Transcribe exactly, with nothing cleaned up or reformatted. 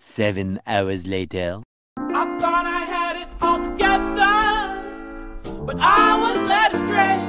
Seven hours later. I thought I had it all together, but I was led astray.